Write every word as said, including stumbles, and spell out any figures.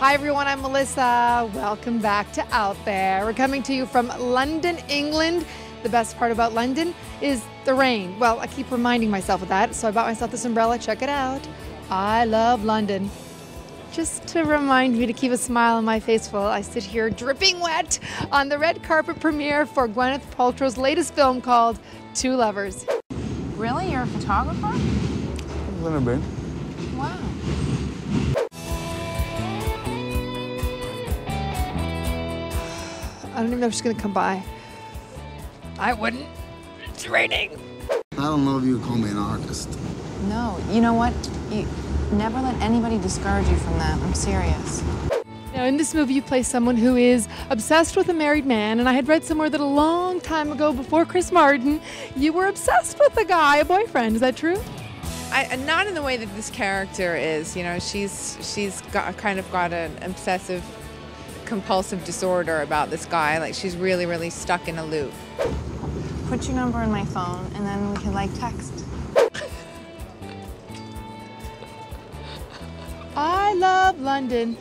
Hi everyone, I'm Melissa. Welcome back to Out There. We're coming to you from London, England. The best part about London is the rain. Well, I keep reminding myself of that, so I bought myself this umbrella. Check it out. I love London. Just to remind me to keep a smile on my face while I sit here dripping wet on the red carpet premiere for Gwyneth Paltrow's latest film called Two Lovers. Really? You're a photographer? A little bit. Wow. I don't even know if she's gonna come by. I wouldn't. It's raining. I don't know if you would call me an artist. No, you know what? You never let anybody discourage you from that. I'm serious. Now, in this movie, you play someone who is obsessed with a married man, and I had read somewhere that a long time ago, before Chris Martin, you were obsessed with a guy, a boyfriend. Is that true? I, not in the way that this character is. You know, she's she's got kind of got an obsessive, compulsive disorder about this guy. Like, she's really, really stuck in a loop. Put your number in my phone, and then we can like text. I love London.